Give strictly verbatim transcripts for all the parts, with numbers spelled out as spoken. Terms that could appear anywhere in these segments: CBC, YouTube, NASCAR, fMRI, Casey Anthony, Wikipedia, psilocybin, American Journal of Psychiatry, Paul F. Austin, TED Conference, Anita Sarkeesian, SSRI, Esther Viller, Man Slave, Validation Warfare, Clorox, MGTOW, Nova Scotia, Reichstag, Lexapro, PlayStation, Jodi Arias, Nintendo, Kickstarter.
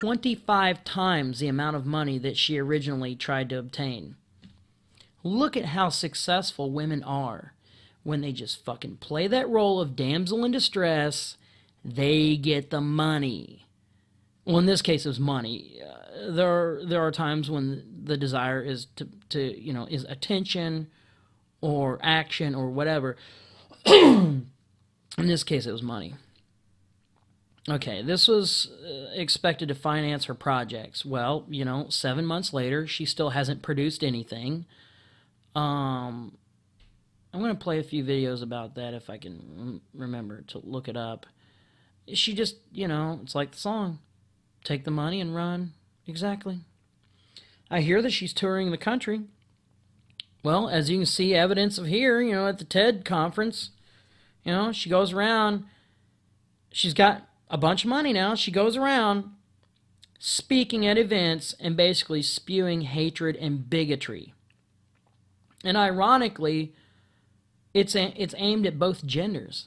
twenty-five times the amount of money that she originally tried to obtain. Look at how successful women are. When they just fucking play that role of damsel in distress, they get the money. Well, in this case, it was money. Uh, there, are, there are times when the desire is to, to, you know, is attention or action or whatever. In this case, it was money. Okay, this was uh, expected to finance her projects. Well, you know, seven months later, she still hasn't produced anything. Um, I'm going to play a few videos about that if I can remember to look it up. She just, you know, it's like the song. Take the money and run. Exactly. I hear that she's touring the country. Well, as you can see evidence of here, you know, at the TED Conference, you know, she goes around. She's got a bunch of money now. She goes around speaking at events and basically spewing hatred and bigotry. And ironically, it's it's aimed at both genders.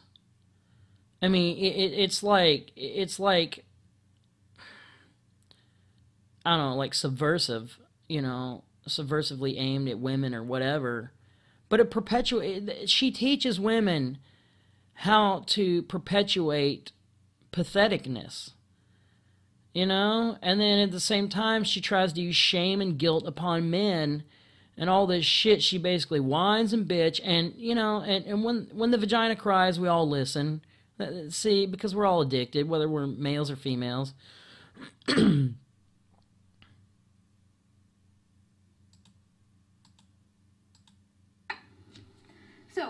I mean, it, it's like it's like I don't know, like subversive, you know, subversively aimed at women or whatever. But it perpetuates. She teaches women how to perpetuate patheticness, you know. And then at the same time, she tries to use shame and guilt upon men. And all this shit, she basically whines and bitch, and, you know, and, and when, when the vagina cries, we all listen. See, because we're all addicted, whether we're males or females. So,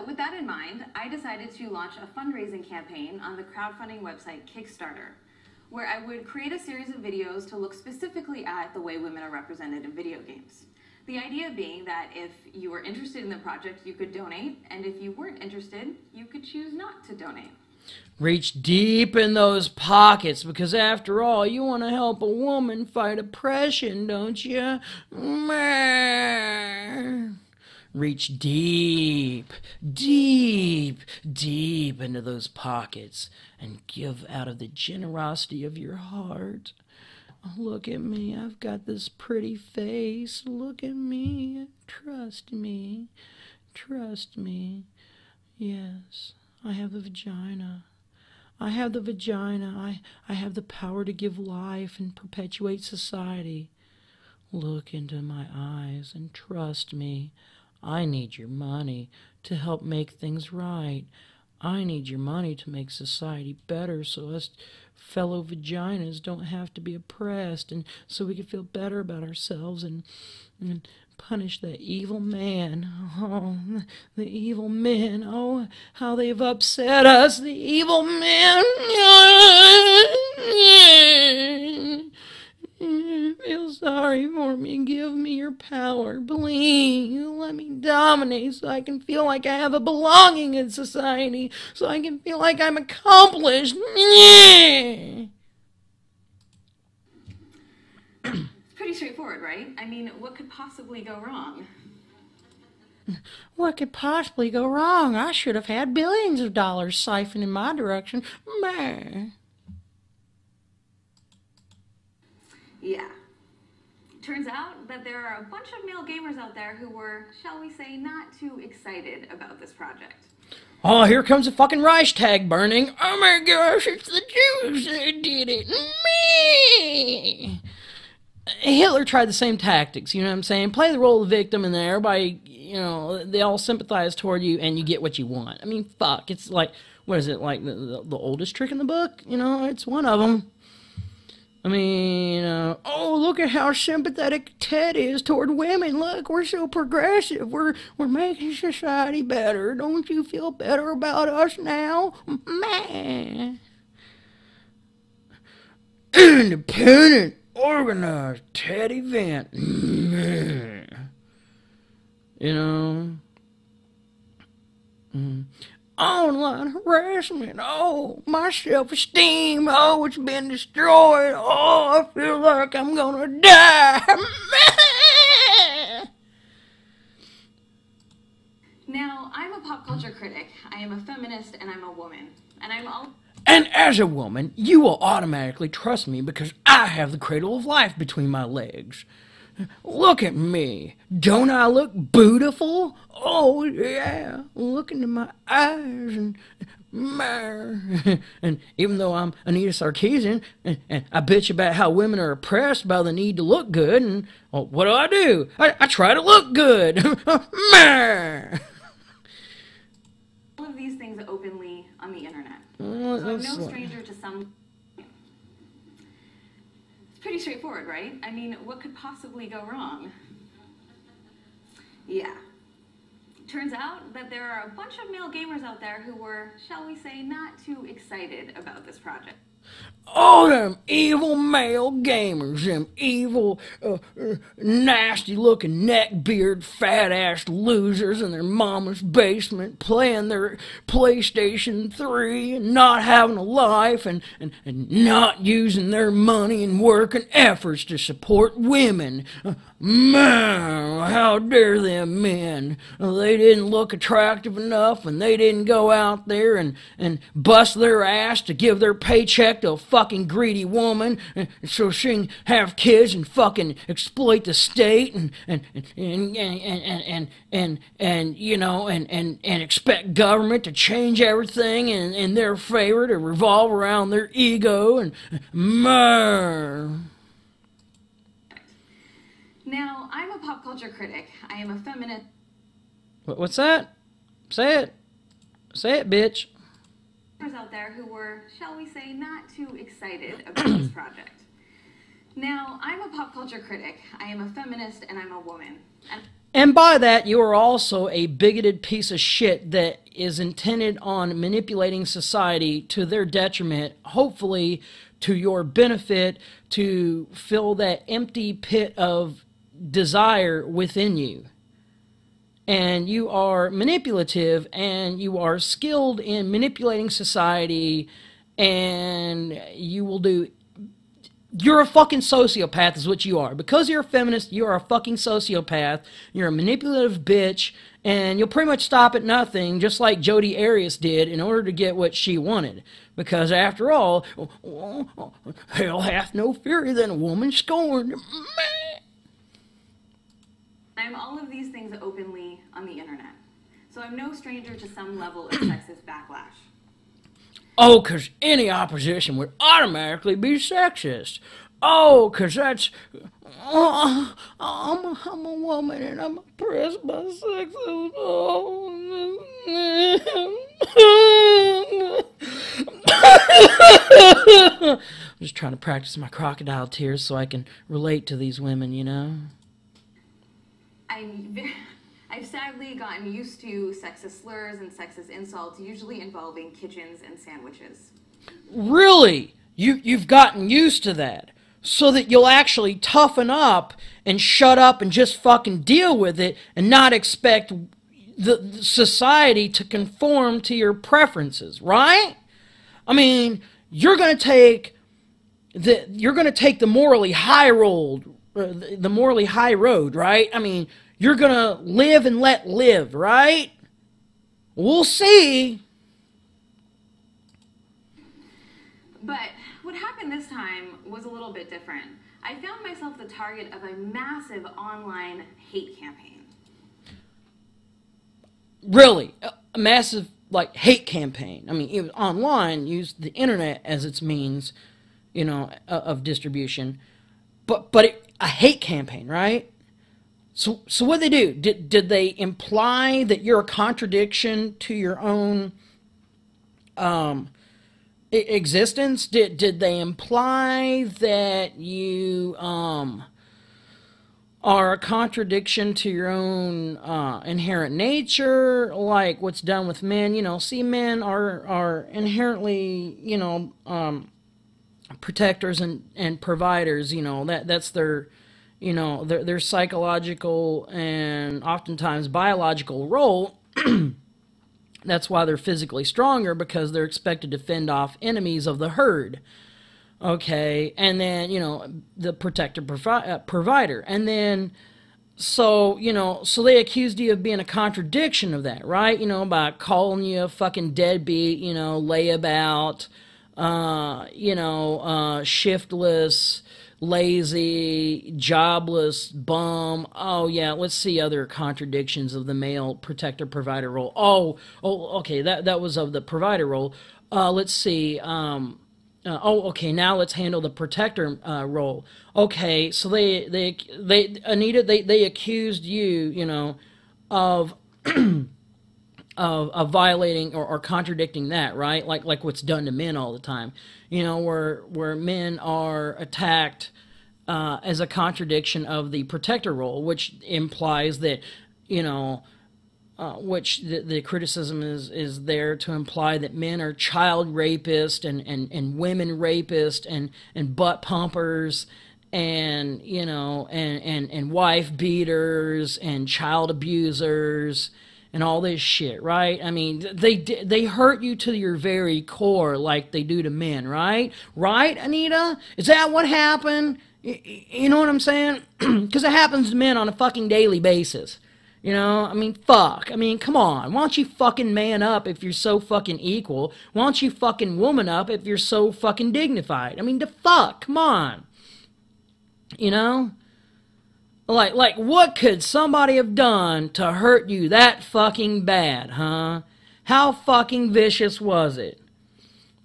with that in mind, I decided to launch a fundraising campaign on the crowdfunding website Kickstarter, where I would create a series of videos to look specifically at the way women are represented in video games. The idea being that if you were interested in the project, you could donate, and if you weren't interested, you could choose not to donate. Reach deep in those pockets, because after all, you want to help a woman fight oppression, don't you? Reach deep, deep, deep into those pockets, and give out of the generosity of your heart. Look at me, I've got this pretty face. Look at me, trust me, trust me. Yes, I have the vagina. I have the vagina. I, I have the power to give life and perpetuate society. Look into my eyes and trust me. I need your money to help make things right. I need your money to make society better so us fellow vaginas don't have to be oppressed and so we can feel better about ourselves and, and punish that evil man. Oh, the evil men. Oh, how they've upset us. The evil men. Feel sorry for me. Give me your power. Please let me dominate so I can feel like I have a belonging in society, so I can feel like I'm accomplished. It's pretty straightforward, right? I mean, what could possibly go wrong? What could possibly go wrong? I should have had billions of dollars siphoned in my direction. Yeah. Turns out that there are a bunch of male gamers out there who were, shall we say, not too excited about this project. Oh, here comes the fucking Reichstag burning. Oh my gosh, it's the Jews that did it. Me! Hitler tried the same tactics, you know what I'm saying? Play the role of the victim and then everybody, you know, they all sympathize toward you and you get what you want. I mean, fuck, it's like, what is it, like the, the, the oldest trick in the book? You know, it's one of them. I mean, uh, oh, look at how sympathetic Ted is toward women. Look, we're so progressive. We're we're making society better. Don't you feel better about us now? Man. Independent, organized Ted event. Man. You know? Mm. Online harassment. Oh, my self-esteem. Oh, it's been destroyed. Oh, I feel like I'm gonna die. Now, I'm a pop culture critic. I am a feminist, and I'm a woman, and I'm all. And as a woman, you will automatically trust me because I have the cradle of life between my legs. Look at me. Don't I look beautiful? Oh, yeah. Look into my eyes and... And even though I'm Anita Sarkeesian, and, and I bitch about how women are oppressed by the need to look good, and well, what do I do? I, I try to look good. All of these things openly on the internet. Well, so I'm no stranger to some... It's pretty straightforward, right? I mean, what could possibly go wrong? Yeah. Turns out that there are a bunch of male gamers out there who were, shall we say, not too excited about this project. Oh, them evil male gamers, them evil, uh, uh, nasty-looking, neckbeard, fat-ass losers in their mama's basement playing their PlayStation three and not having a life and, and, and not using their money and work and efforts to support women. Uh, man, how dare them men. Uh, they didn't look attractive enough and they didn't go out there and, and bust their ass to give their paycheck to a fucking greedy woman, and so she can have kids and fucking exploit the state and and and and and and, and, and, and you know and, and and expect government to change everything in, in their favor to revolve around their ego and murr. Now I'm a pop culture critic. I am a feminist. What's that? Say it. Say it, bitch. Out there who were, shall we say, not too excited about this project. Now, I'm a pop culture critic, I am a feminist, and I'm a woman. And, and by that, you are also a bigoted piece of shit that is intended on manipulating society to their detriment, hopefully to your benefit, to fill that empty pit of desire within you. And you are manipulative, and you are skilled in manipulating society, and you will do... You're a fucking sociopath is what you are. Because you're a feminist, you are a fucking sociopath. You're a manipulative bitch, and you'll pretty much stop at nothing, just like Jodi Arias did, in order to get what she wanted. Because after all, hell hath no fury than a woman scorned. I'm all of these things openly on the internet, so I'm no stranger to some level of sexist backlash. Oh, because any opposition would automatically be sexist. Oh, because that's... Oh, I'm, a, I'm a woman and I'm oppressed by sexism. Oh. I'm just trying to practice my crocodile tears so I can relate to these women, you know? I'm very, I've sadly gotten used to sexist slurs and sexist insults, usually involving kitchens and sandwiches. Really? You, you've gotten used to that? So that you'll actually toughen up and shut up and just fucking deal with it and not expect the, the society to conform to your preferences, right? I mean, you're going to take the, you're going to take the morally high road, the morally high road, right? I mean, you're gonna live and let live, right? We'll see. But what happened this time was a little bit different. I found myself the target of a massive online hate campaign. Really? A massive, like, hate campaign. I mean, it was online, used the internet as its means, you know, of distribution. But, but it, a hate campaign, right? So, so what did they do? Did, did they imply that you're a contradiction to your own um, existence? Did, did they imply that you um, are a contradiction to your own uh, inherent nature? Like what's done with men, you know, see, men are, are inherently, you know, um, protectors and and providers, you know, that that's their, you know, their their psychological and oftentimes biological role. That's why they're physically stronger, because they're expected to fend off enemies of the herd. Okay, and then, you know, the protector provi uh, provider, and then so, you know, so they accused you of being a contradiction of that, right? You know, by calling you a fucking deadbeat, you know, layabout. uh, you know, uh, shiftless, lazy, jobless, bum. Oh, yeah, let's see other contradictions of the male protector provider role. Oh, oh, okay, that, that was of the provider role. Uh, let's see. Um, uh, oh, okay, now let's handle the protector uh, role. Okay, so they, they, they, Anita, they, they accused you, you know, of... Of, of violating or, or contradicting that, right? Like like what's done to men all the time, you know, where where men are attacked uh, as a contradiction of the protector role, which implies that, you know, uh, which the, the criticism is is there to imply that men are child rapists and and and women rapists and and butt pumpers and you know and and and wife beaters and child abusers. And all this shit, right? I mean, they they hurt you to your very core like they do to men, right? Right, Anita? Is that what happened? Y you know what I'm saying? Because it happens to men on a fucking daily basis. You know? I mean, fuck. I mean, come on. Why don't you fucking man up if you're so fucking equal? Why don't you fucking woman up if you're so fucking dignified? I mean, the fuck? Come on. You know? Like, like, what could somebody have done to hurt you that fucking bad, huh? How fucking vicious was it?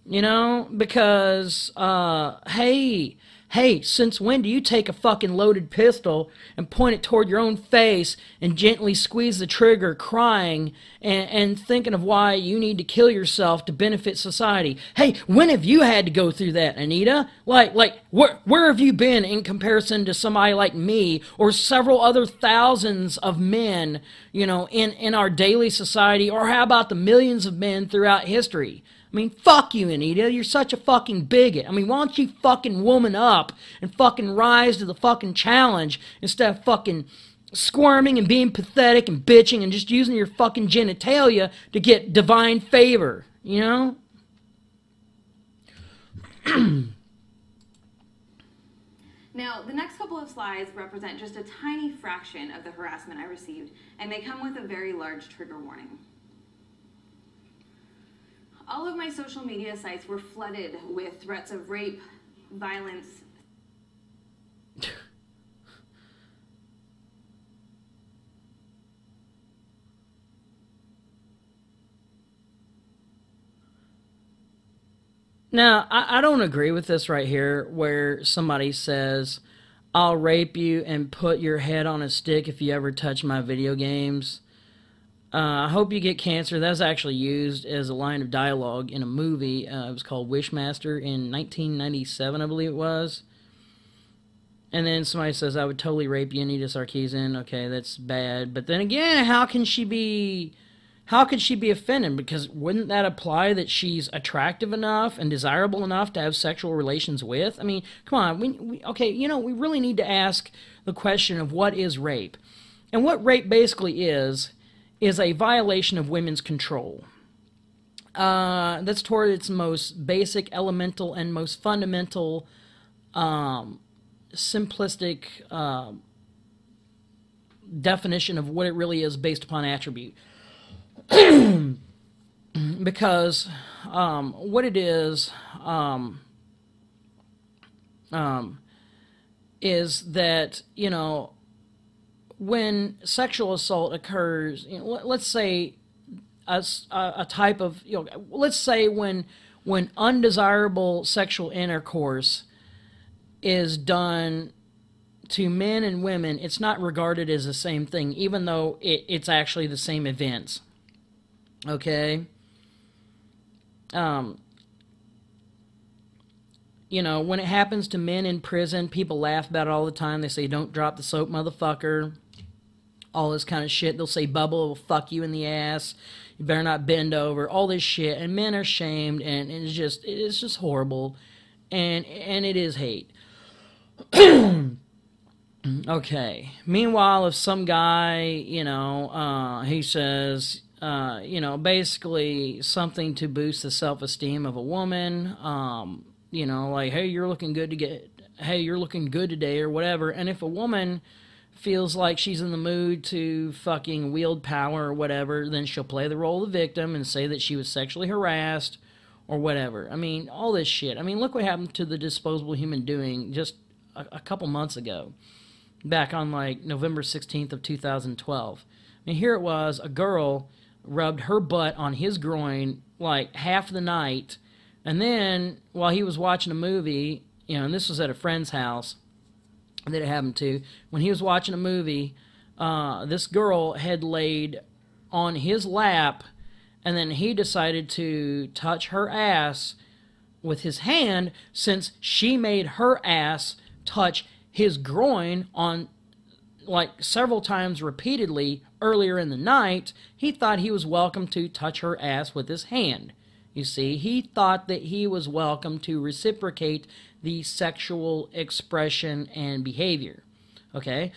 You know, because, uh, hey, hey, since when do you take a fucking loaded pistol and point it toward your own face and gently squeeze the trigger crying and, and thinking of why you need to kill yourself to benefit society? Hey, when have you had to go through that, Anita? Like, like, where, where have you been in comparison to somebody like me or several other thousands of men, you know, in, in our daily society? Or how about the millions of men throughout history? I mean, fuck you, Anita. You're such a fucking bigot. I mean, why don't you fucking woman up and fucking rise to the fucking challenge instead of fucking squirming and being pathetic and bitching and just using your fucking genitalia to get divine favor, you know? Now, the next couple of slides represent just a tiny fraction of the harassment I received, and they come with a very large trigger warning. All of my social media sites were flooded with threats of rape, violence. Now, I, I don't agree with this right here where somebody says, I'll rape you and put your head on a stick if you ever touch my video games. Uh, I hope you get cancer. That's actually used as a line of dialogue in a movie. Uh, it was called Wishmaster in nineteen ninety-seven, I believe it was. And then somebody says, I would totally rape you, Anita Sarkeesian. Okay, that's bad. But then again, how can she be... How could she be offended? Because wouldn't that apply that she's attractive enough and desirable enough to have sexual relations with? I mean, come on. We, we, okay, you know, we really need to ask the question of what is rape. And what rape basically is... is a violation of women's control. Uh, that's toward its most basic, elemental, and most fundamental, um, simplistic uh, definition of what it really is based upon attribute. Because um, what it is um, um, is that, you know, when sexual assault occurs, you know, let's say a, a type of, you know, let's say when when undesirable sexual intercourse is done to men and women, it's not regarded as the same thing, even though it, it's actually the same events. Okay? Um, you know, when it happens to men in prison, people laugh about it all the time. They say, don't drop the soap, motherfucker. All this kind of shit. They'll say bubble will fuck you in the ass. You better not bend over. All this shit. And men are shamed, and it's just it's just horrible. And and it is hate. Okay. Meanwhile, if some guy, you know, uh, he says, uh, you know, basically something to boost the self-esteem of a woman, um, you know, like, hey, you're looking good to get, hey, you're looking good today or whatever. And if a woman feels like she's in the mood to fucking wield power or whatever, then she'll play the role of the victim and say that she was sexually harassed or whatever. I mean, all this shit. I mean, look what happened to the disposable human doing just a, a couple months ago, back on like November sixteenth of two thousand twelve. I mean, here it was, a girl rubbed her butt on his groin like half the night, and then while he was watching a movie, you know, and this was at a friend's house that it happened to, when he was watching a movie, uh, this girl had laid on his lap, and then he decided to touch her ass with his hand since she made her ass touch his groin on like several times repeatedly earlier in the night. He thought he was welcome to touch her ass with his hand. You see, he thought that he was welcome to reciprocate the sexual expression and behavior. Okay?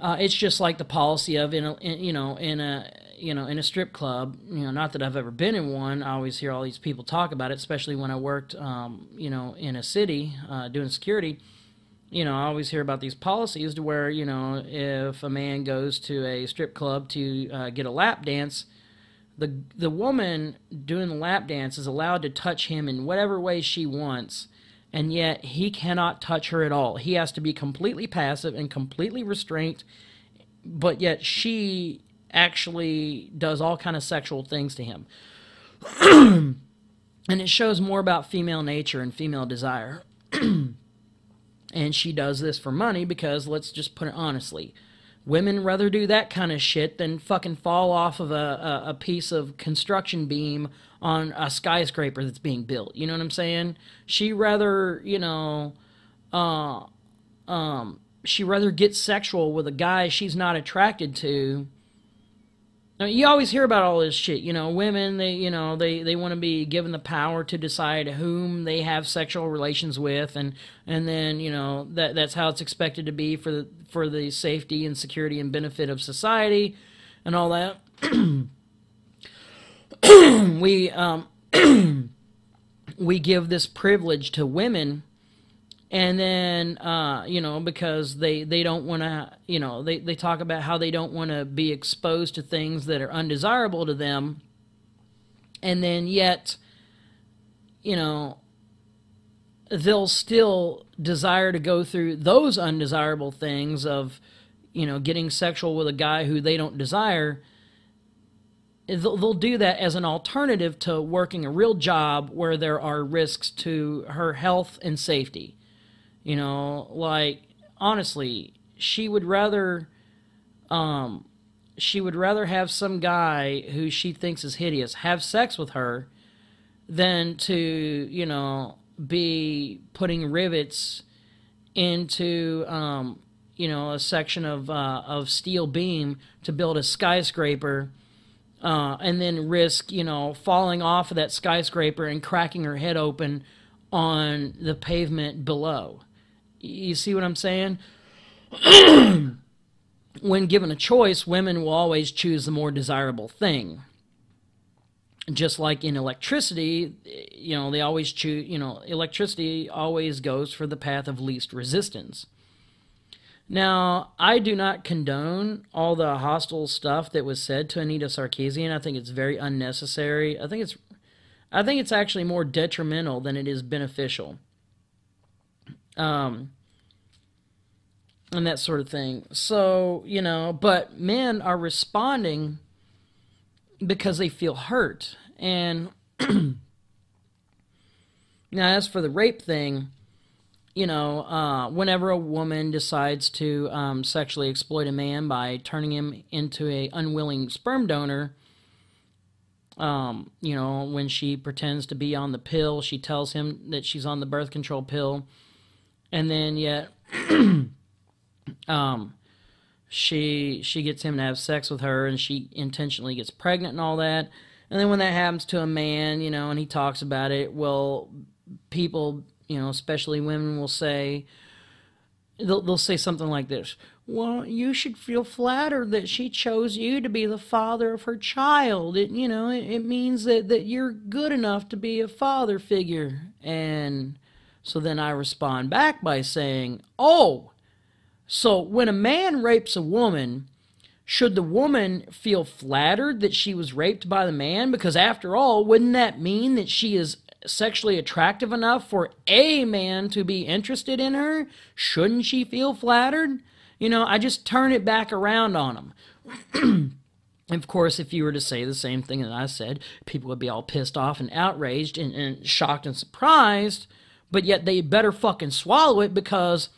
Uh, it's just like the policy of in, a, in you know in a you know in a strip club. You know, not that I've ever been in one. I always hear all these people talk about it, especially when I worked um, you know in a city uh, doing security. You know, I always hear about these policies to where, you know, if a man goes to a strip club to uh, get a lap dance, the the woman doing the lap dance is allowed to touch him in whatever way she wants. And yet, he cannot touch her at all. He has to be completely passive and completely restrained, but yet she actually does all kind of sexual things to him. And it shows more about female nature and female desire. And she does this for money because, let's just put it honestly, women rather do that kind of shit than fucking fall off of a, a, a piece of construction beam on a skyscraper that's being built. You know what I'm saying? She rather, you know, uh, um, she rather gets sexual with a guy she's not attracted to. I mean, you always hear about all this shit, you know, women, they, you know, they, they want to be given the power to decide whom they have sexual relations with, and, and then, you know, that that's how it's expected to be for the, for the safety and security and benefit of society and all that. we, um, we give this privilege to women, and then, uh, you know, because they, they don't want to, you know, they, they talk about how they don't want to be exposed to things that are undesirable to them, and then yet, you know, they'll still desire to go through those undesirable things of, you know, getting sexual with a guy who they don't desire. They'll, they'll do that as an alternative to working a real job where there are risks to her health and safety. You know, like, honestly, she would rather, um, she would rather have some guy who she thinks is hideous have sex with her than to, you know, be putting rivets into, um, you know, a section of, uh, of steel beam to build a skyscraper, uh, and then risk, you know, falling off of that skyscraper and cracking her head open on the pavement below. You see what I'm saying? When given a choice, women will always choose the more desirable thing. Just like in electricity, you know, they always choose, you know, electricity always goes for the path of least resistance. Now, I do not condone all the hostile stuff that was said to Anita Sarkeesian. I think it's very unnecessary. I think it's I think it's actually more detrimental than it is beneficial. Um, and that sort of thing. So, you know, but men are responding because they feel hurt. And now, as for the rape thing, you know, uh, whenever a woman decides to um, sexually exploit a man by turning him into an unwilling sperm donor, Um, you know, when she pretends to be on the pill, she tells him that she's on the birth control pill, and then yet, um, she, she gets him to have sex with her, and she intentionally gets pregnant and all that, and then when that happens to a man, you know, and he talks about it, well, people, you know, especially women will say, they'll, they'll say something like this, well, you should feel flattered that she chose you to be the father of her child. It, you know, it, it means that, that you're good enough to be a father figure. And so then I respond back by saying, oh, so when a man rapes a woman, should the woman feel flattered that she was raped by the man? Because after all, wouldn't that mean that she is sexually attractive enough for a man to be interested in her? Shouldn't she feel flattered? You know, I just turn it back around on them. Of course, if you were to say the same thing that I said, people would be all pissed off and outraged and, and shocked and surprised, but yet they better fucking swallow it because,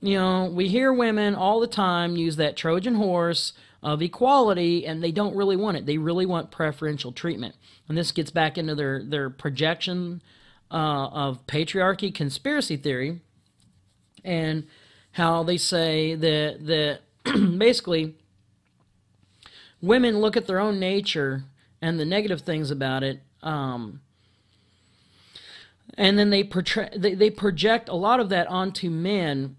you know, we hear women all the time use that Trojan horse of equality, and they don't really want it. They really want preferential treatment. And this gets back into their, their projection uh, of patriarchy conspiracy theory and how they say that, that basically women look at their own nature and the negative things about it, um, and then they, portray, they, they project a lot of that onto men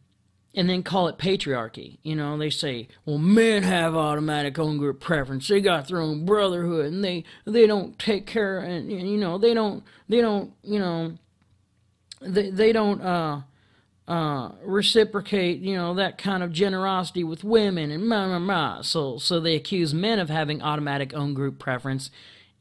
and then call it patriarchy. You know, they say, well, men have automatic own group preference. They got their own brotherhood, and they they don't take care, and you know they don't they don't you know they they don't uh, uh, reciprocate you know that kind of generosity with women and ma ma ma. So so they accuse men of having automatic own group preference,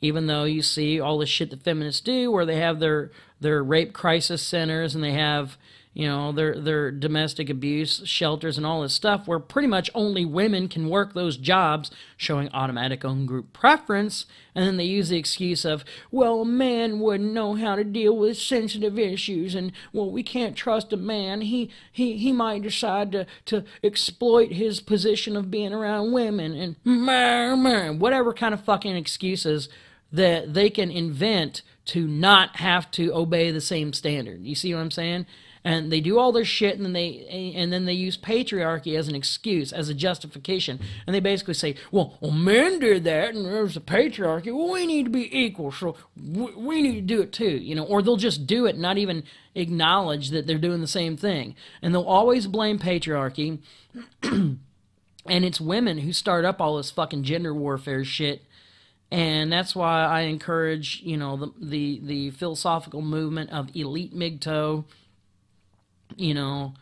even though you see all the shit that feminists do, where they have their their rape crisis centers and they have, you know, their, their domestic abuse shelters and all this stuff where pretty much only women can work those jobs, showing automatic own group preference, and then they use the excuse of, well, a man wouldn't know how to deal with sensitive issues, and, well, we can't trust a man. He he, he might decide to, to exploit his position of being around women, and whatever kind of fucking excuses that they can invent to not have to obey the same standard. You see what I'm saying? And they do all their shit, and then they and then they use patriarchy as an excuse, as a justification. And they basically say, well, well men did that, and there's a patriarchy. Well, we need to be equal, so we, we need to do it too. You know, or they'll just do it and not even acknowledge that they're doing the same thing. And they'll always blame patriarchy. And it's women who start up all this fucking gender warfare shit. And that's why I encourage, you know, the the, the philosophical movement of elite M G T O W, you know,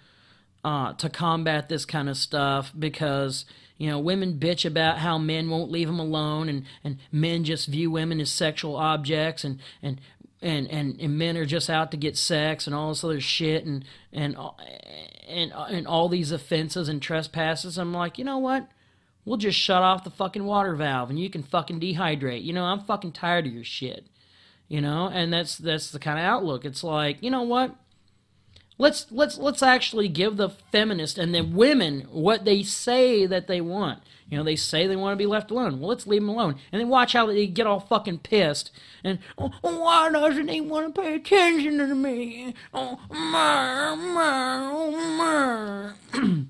uh, to combat this kind of stuff, because, you know, women bitch about how men won't leave them alone, and, and men just view women as sexual objects, and, and, and, and, and men are just out to get sex, and all this other shit, and, and, and, and all these offenses and trespasses. I'm like, you know what? We'll just shut off the fucking water valve, and you can fucking dehydrate. You know, I'm fucking tired of your shit, you know? And that's, that's the kind of outlook. It's like, you know what? Let's let's let's actually give the feminists and the women what they say that they want. You know, they say they want to be left alone. Well, let's leave them alone, and then watch how they get all fucking pissed. And oh, why doesn't he want to pay attention to me? Oh, mer, mer, oh, mer.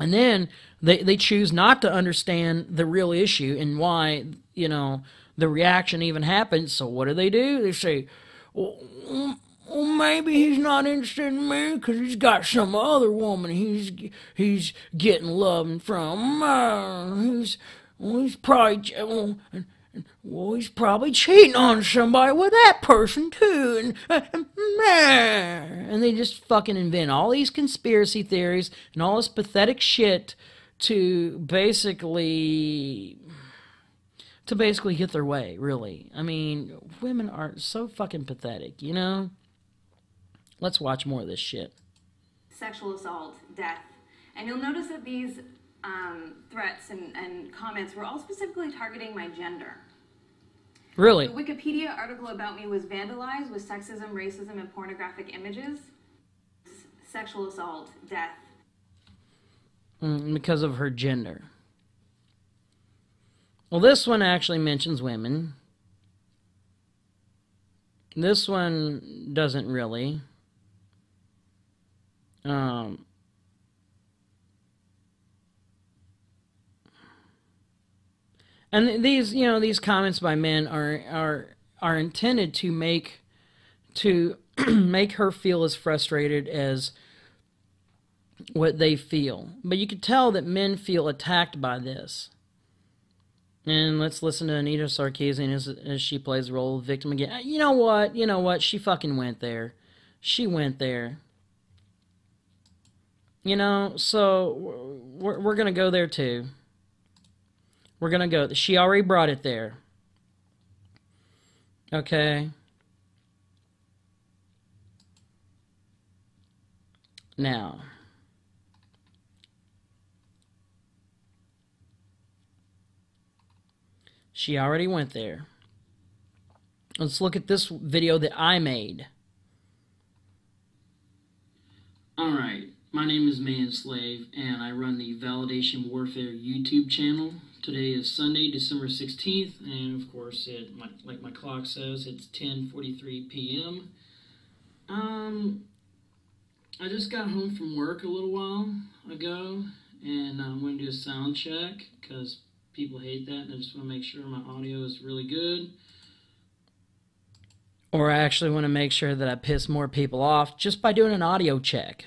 And then they they choose not to understand the real issue and why, you know, the reaction even happens. So what do they do? They say, oh, well, maybe he's not interested in me because he's got some other woman he's he's getting loving from. Uh, he's well, he's probably well, well, he's probably cheating on somebody with that person too, and uh, and they just fucking invent all these conspiracy theories and all this pathetic shit to basically to basically get their way. Really, I mean, women are so fucking pathetic, you know. Let's watch more of this shit. Sexual assault, death. And you'll notice that these um, threats and, and comments were all specifically targeting my gender. Really? The Wikipedia article about me was vandalized with sexism, racism, and pornographic images. S sexual assault, death. Mm, because of her gender. Well, this one actually mentions women. This one doesn't really. Um, and these, you know, these comments by men are are are intended to make to make her feel as frustrated as what they feel. But you could tell that men feel attacked by this. And let's listen to Anita Sarkeesian as, as she plays the role of victim again. You know what? You know what? She fucking went there. She went there. You know, so we're, we're going to go there too. We're going to go. She already brought it there. Okay. Now. She already went there. Let's look at this video that I made. All right. My name is Man Slave, and I run the Validation Warfare YouTube channel. Today is Sunday, December sixteenth, and of course, it my, like my clock says, it's ten forty-three p m Um, I just got home from work a little while ago, and I'm going to do a sound check because people hate that, and I just want to make sure my audio is really good. Or I actually want to make sure that I piss more people off just by doing an audio check.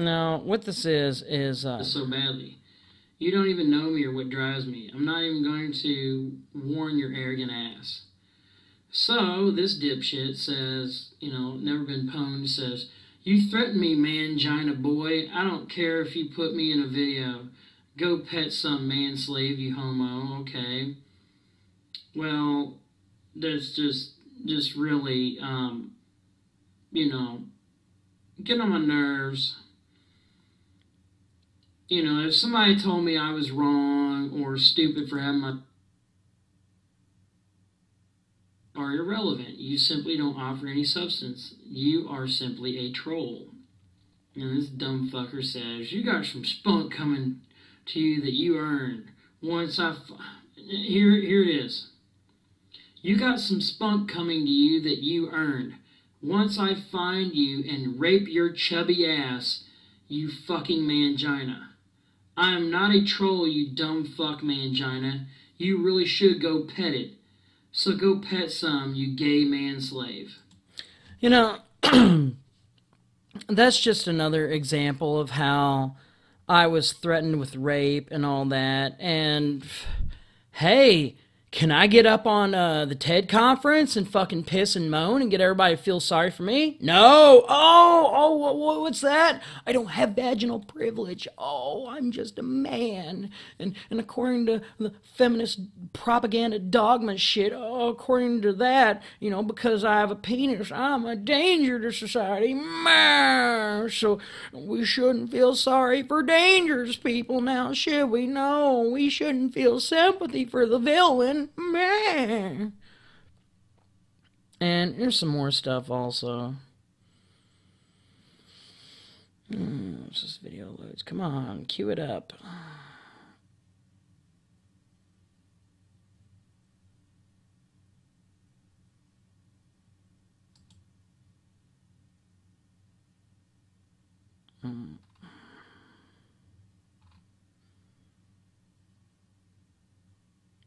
Now, what this is, is... Uh, so badly. You don't even know me or what drives me. I'm not even going to warn your arrogant ass. So, this dipshit says, you know, never been pwned, says, you threaten me, mangina boy. I don't care if you put me in a video. Go pet some man slave, you homo. Okay. Well, that's just, just really, um, you know, get on my nerves. You know, if somebody told me I was wrong or stupid for having my... are irrelevant. You simply don't offer any substance. You are simply a troll. And this dumb fucker says, you got some spunk coming to you that you earned. Once I... F here, here it is. You got some spunk coming to you that you earned. Once I find you and rape your chubby ass, you fucking mangina. I am not a troll, you dumb fuck mangina. You really should go pet it. So go pet some, you gay man slave. You know, that's just another example of how I was threatened with rape and all that. And, hey, can I get up on uh, the TED Conference and fucking piss and moan and get everybody to feel sorry for me? No! Oh! Oh, what, what's that? I don't have vaginal privilege. Oh, I'm just a man. And, and according to the feminist propaganda dogma shit, oh, according to that, you know, because I have a penis, I'm a danger to society. So we shouldn't feel sorry for dangerous people now, should we? No, we shouldn't feel sympathy for the villain. And here's some more stuff also. Hmm, once this video loads, come on, cue it up. Hmm.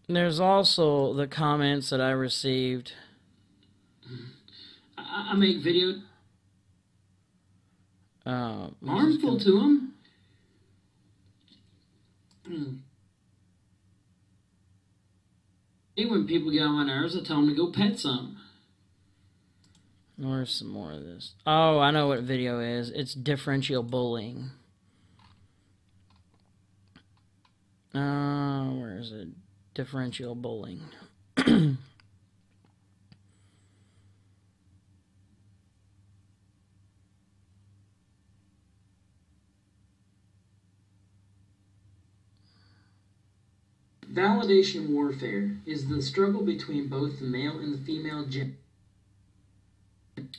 There's also the comments that I received. I make video uh, harmful to them. Mm. When people get on my nerves, I tell them to go pet some. Or some more of this. Oh, I know what video is. It's differential bullying. Uh, where is it? Differential bullying. Validation warfare is the struggle between both the male and the female gender.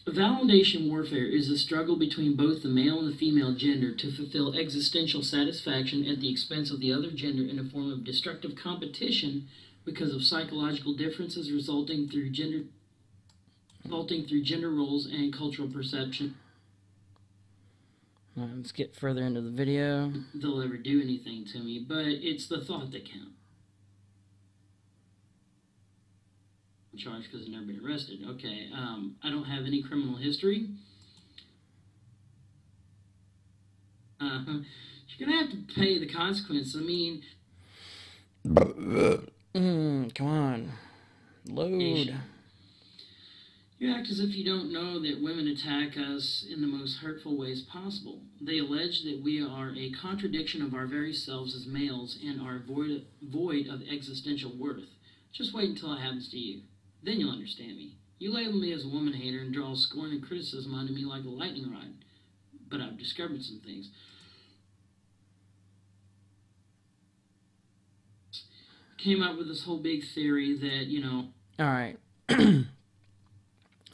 Validation warfare is the struggle between both the male and the female gender to fulfill existential satisfaction at the expense of the other gender in a form of destructive competition because of psychological differences resulting through gender resulting through gender roles and cultural perception. Well, let's get further into the video. They'll ever do anything to me, but it's the thought that counts. Charged because I've never been arrested. Okay, um, I don't have any criminal history. Uh, you're gonna have to pay the consequence. I mean, mm, come on, load. Nation. You act as if you don't know that women attack us in the most hurtful ways possible. They allege that we are a contradiction of our very selves as males and are void, void of existential worth. Just wait until it happens to you. Then you'll understand me. You label me as a woman hater and draw scorn and criticism onto me like a lightning rod. But I've discovered some things. Came up with this whole big theory that, you know... Alright.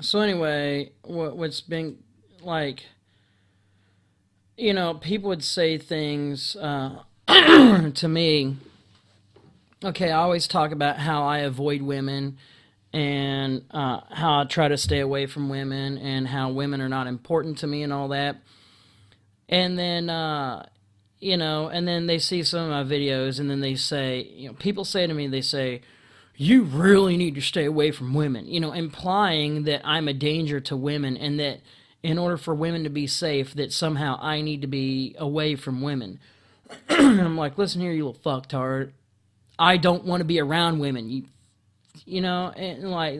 So anyway, what, what's been, like, you know, people would say things uh, to me. Okay, I always talk about how I avoid women and uh, how I try to stay away from women and how women are not important to me and all that. And then... Uh, You know, and then they see some of my videos, and then they say, you know, people say to me, they say, you really need to stay away from women, you know, implying that I'm a danger to women, and that in order for women to be safe, that somehow I need to be away from women. I'm like, listen here, you little fucktard, I don't want to be around women, you, you know, and like,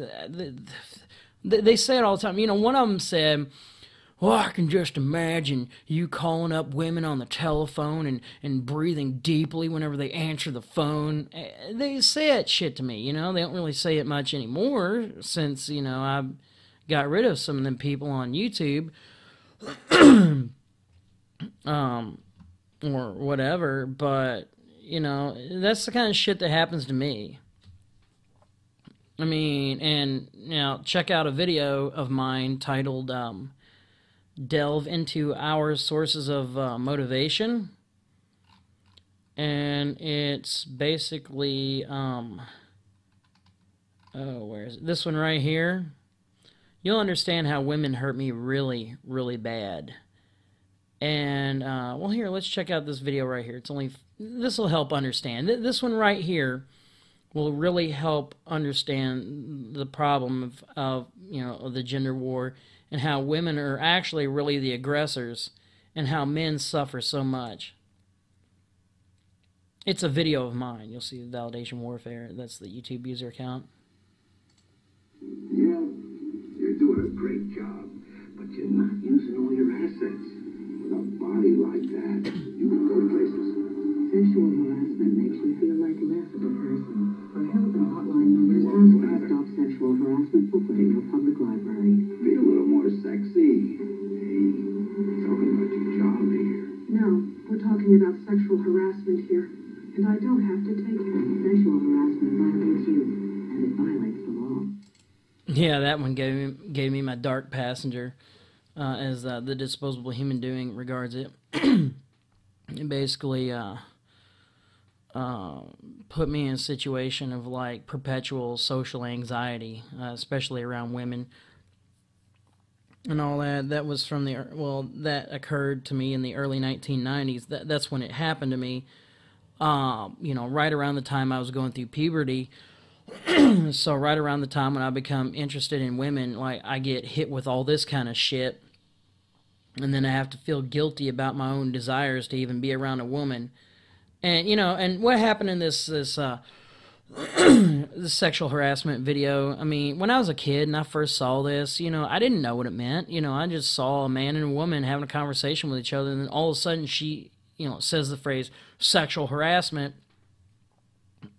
they say it all the time. You know, one of them said, well, I can just imagine you calling up women on the telephone and, and breathing deeply whenever they answer the phone. They say that shit to me, you know. They don't really say it much anymore since, you know, I got rid of some of them people on YouTube um, or whatever. But, you know, that's the kind of shit that happens to me. I mean, and you know, check out a video of mine titled... Um, delve into our sources of uh, motivation, and it's basically um oh where is it? This one right here. You'll understand how women hurt me really, really bad. And uh well, here, let's check out this video right here. It's only, this will help understand. Th this one right here will really help understand the problem of, of you know, of the gender war, and how women are actually really the aggressors, and how men suffer so much. It's a video of mine. You'll see Validation Warfare. That's the YouTube user account. Yeah, you're doing a great job, but you're not using all your assets. With a body like that, you can go places. Sexual harassment makes you feel like less of a person. For help and hotline numbers, don't stop sexual harassment for putting your public library. Sexy. Hey, talking about your job here. No, we're talking about sexual harassment here, and I don't have to take it. Sexual harassment violates you, and it violates the law. Yeah, that one gave me gave me my dark passenger, uh, as uh, the disposable human doing regards it. It basically uh, uh, put me in a situation of like perpetual social anxiety, uh, especially around women. And all that, that was from the, well, that occurred to me in the early nineteen nineties. That, that's when it happened to me, uh, you know, right around the time I was going through puberty. So right around the time when I become interested in women, like, I get hit with all this kind of shit. And then I have to feel guilty about my own desires to even be around a woman. And, you know, and what happened in this, this, uh, the sexual harassment video, I mean, when I was a kid and I first saw this, you know, I didn't know what it meant. You know, I just saw a man and a woman having a conversation with each other, and then all of a sudden she, you know, says the phrase sexual harassment.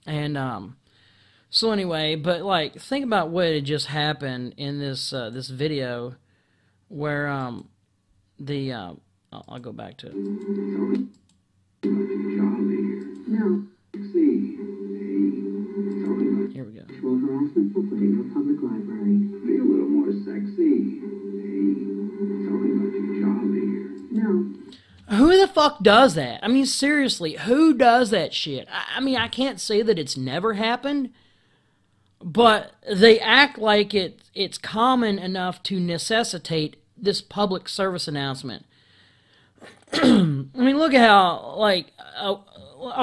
And um, so anyway, but like, think about what had just happened in this uh, this video, where um, the uh, I'll, I'll go back to it. No. Here we go. Sexual harassment for putting your public library. Be a little more sexy. Hey, talking about your job here. No. Who the fuck does that? I mean, seriously, who does that shit? I, I mean, I can't say that it's never happened, but they act like it, it's common enough to necessitate this public service announcement. I mean, look at how, like... Uh,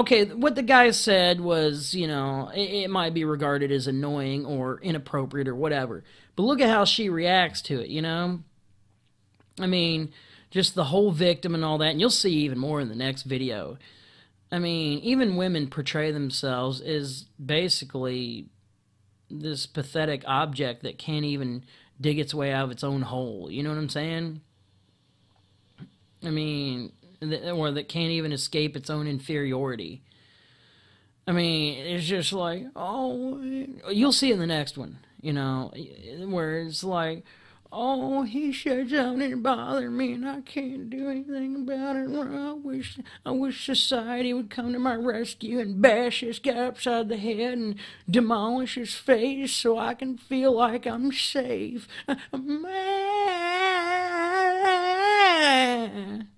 okay, what the guy said was, you know, it, it might be regarded as annoying or inappropriate or whatever. But look at how she reacts to it, you know? I mean, just the whole victim and all that. And you'll see even more in the next video. I mean, even women portray themselves as basically this pathetic object that can't even dig its way out of its own hole. You know what I'm saying? I mean, or that can't even escape its own inferiority. I mean, it's just like, oh, you'll see in the next one, you know, where it's like, oh, he shuts out and bothers me, and I can't do anything about it. I wish, I wish society would come to my rescue and bash this guy upside the head and demolish his face so I can feel like I'm safe. Man.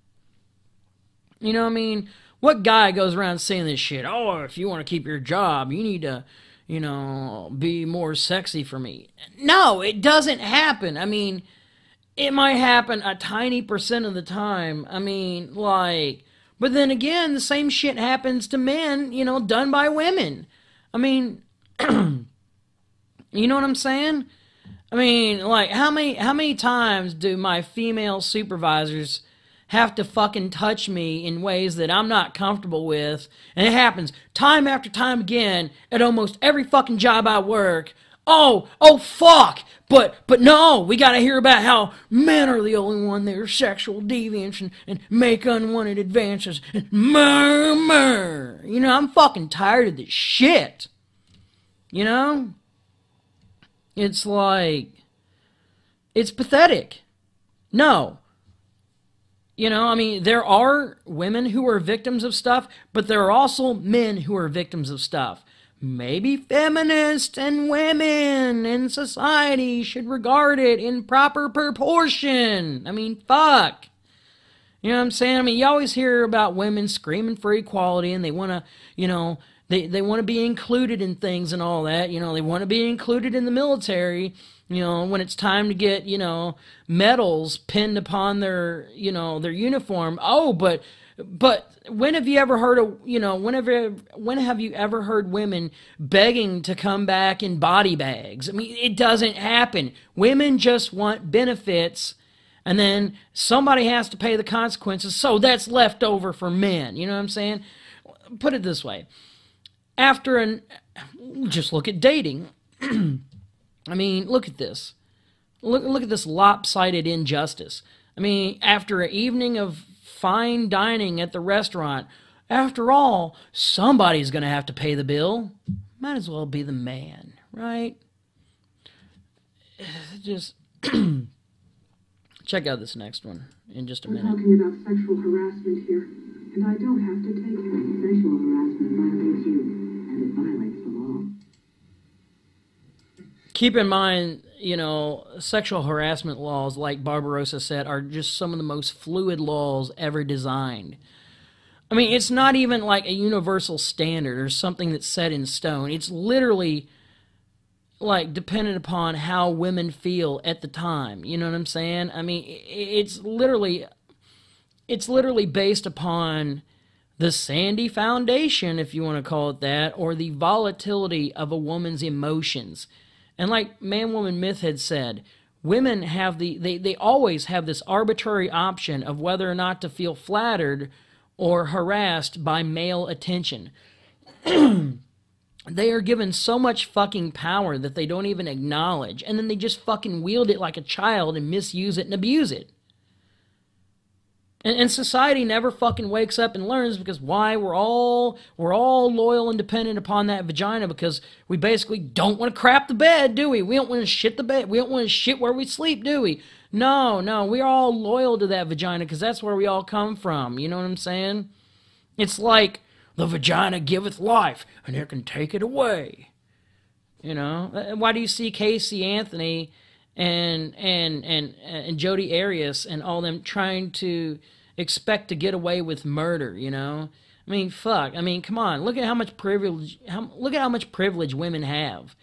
You know what I mean? What guy goes around saying this shit? Oh, if you want to keep your job, you need to, you know, be more sexy for me. No, it doesn't happen. I mean, it might happen a tiny percent of the time. I mean, like, but then again, the same shit happens to men, you know, done by women. I mean, you know what I'm saying? I mean, like, how many, how many times do my female supervisors have to fucking touch me in ways that I'm not comfortable with? And it happens time after time again at almost every fucking job I work. Oh, oh fuck, but but no, we gotta hear about how men are the only one that are sexual deviants and, and make unwanted advances and murmur. You know, I'm fucking tired of this shit. You know? It's like, it's pathetic. No. You know, I mean, there are women who are victims of stuff, but there are also men who are victims of stuff. Maybe feminists and women in society should regard it in proper proportion. I mean, fuck. You know what I'm saying? I mean, you always hear about women screaming for equality, and they want to, you know, they, they want to be included in things and all that. You know, they want to be included in the military. You know, when it's time to get, you know, medals pinned upon their, you know, their uniform. Oh, but, but when have you ever heard of, you know, whenever, when have you ever heard women begging to come back in body bags? I mean, it doesn't happen. Women just want benefits, and then somebody has to pay the consequences, so that's left over for men. You know what I'm saying? Put it this way. After an, just look at dating. I mean, look at this. Look, look at this lopsided injustice. I mean, after an evening of fine dining at the restaurant, after all, somebody's going to have to pay the bill. Might as well be the man, right? Just check out this next one in just a minute. I'm talking about sexual harassment here, and I don't have to take it. Sexual harassment violates you, and it violates the law. Keep in mind, you know, sexual harassment laws, like Barbarossa said, are just some of the most fluid laws ever designed. I mean, it's not even like a universal standard or something that's set in stone. It's literally, like, dependent upon how women feel at the time. You know what I'm saying? I mean, it's literally, it's literally based upon the sandy foundation, if you want to call it that, or the volatility of a woman's emotions. And like Man Woman Myth had said, women have the they, they always have this arbitrary option of whether or not to feel flattered or harassed by male attention. They are given so much fucking power that they don't even acknowledge, and then they just fucking wield it like a child and misuse it and abuse it. And, and society never fucking wakes up and learns, because why? We're all, we're all loyal and dependent upon that vagina, because we basically don't want to crap the bed, do we? We don't want to shit the bed. We don't want to shit where we sleep, do we? No, no, we're all loyal to that vagina, because that's where we all come from. You know what I'm saying? It's like, the vagina giveth life, and it can take it away. You know? Why do you see Casey Anthony and and and and Jodi Arias and all them trying to expect to get away with murder? You know, I mean, fuck. I mean, come on. Look at how much privilege. How, look at how much privilege women have.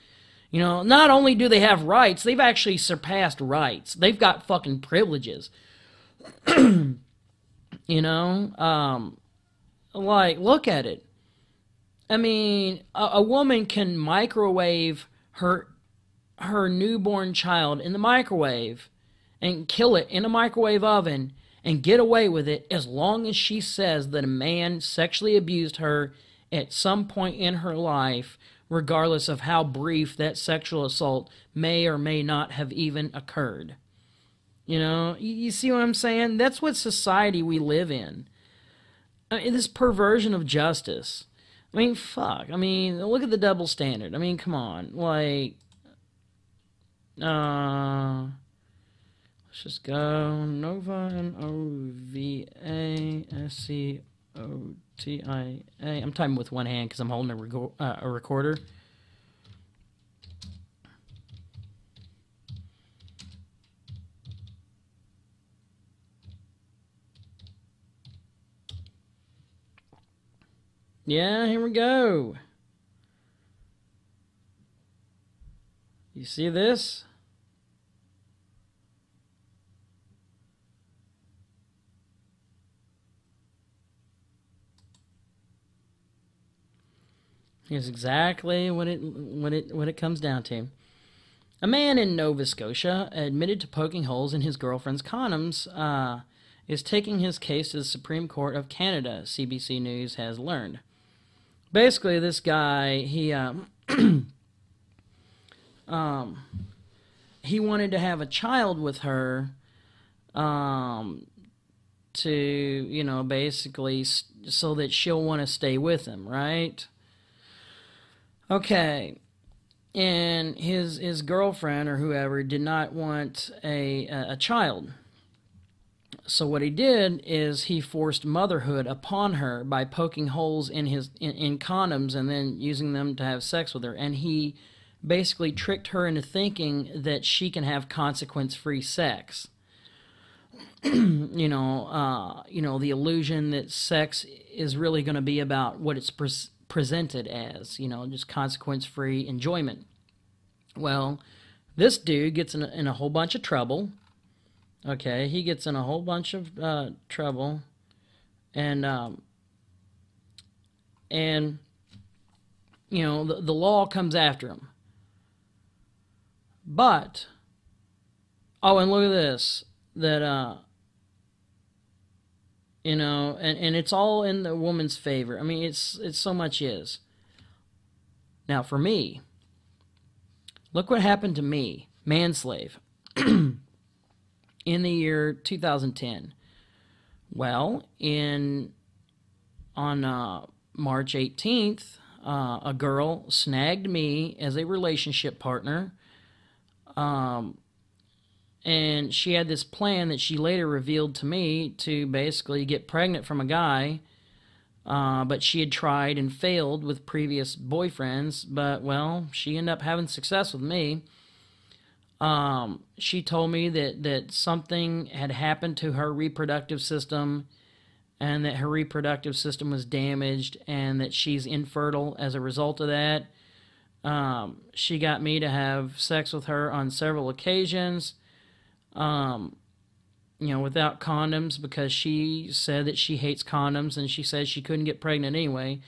You know, not only do they have rights, they've actually surpassed rights. They've got fucking privileges. You know, um, like, look at it. I mean, a, a woman can microwave her. her newborn child in the microwave and kill it in a microwave oven and get away with it, as long as she says that a man sexually abused her at some point in her life regardless of how brief that sexual assault may or may not have even occurred. You know, you see what I'm saying? That's what society we live in. I mean, this perversion of justice. I mean, fuck. I mean, look at the double standard. I mean, come on. Like, uh, let's just go Nova and N O V A S C O T I A. I'm typing with one hand because I'm holding a, reco uh, a recorder. Yeah, here we go. You see this? Here's exactly what it when it when it comes down to. A man in Nova Scotia admitted to poking holes in his girlfriend's condoms. Uh, is taking his case to the Supreme Court of Canada. C B C News has learned. Basically, this guy, he um, um, he wanted to have a child with her, um, to, you know, basically so that she'll want to stay with him, right? Okay, and his his girlfriend or whoever did not want a a, a child. So what he did is he forced motherhood upon her by poking holes in his in, in condoms and then using them to have sex with her. And he basically tricked her into thinking that she can have consequence-free sex. you know, uh, you know, the illusion that sex is really going to be about what it's pre presented as. You know, just consequence-free enjoyment. Well, this dude gets in a, in a whole bunch of trouble. Okay, he gets in a whole bunch of uh, trouble, and um, and you know the, the law comes after him. But oh, and look at this, that uh, you know, and and it's all in the woman's favor. I mean, it's it's so much is. Now for me, look what happened to me, Man Slave. In the year two thousand ten, well, in on uh, March eighteenth, uh, a girl snagged me as a relationship partner, um, and she had this plan that she later revealed to me to basically get pregnant from a guy, uh, but she had tried and failed with previous boyfriends, but, well, she ended up having success with me. Um, she told me that, that something had happened to her reproductive system and that her reproductive system was damaged and that she's infertile as a result of that. Um, she got me to have sex with her on several occasions, um, you know, without condoms because she said that she hates condoms and she said she couldn't get pregnant anyway.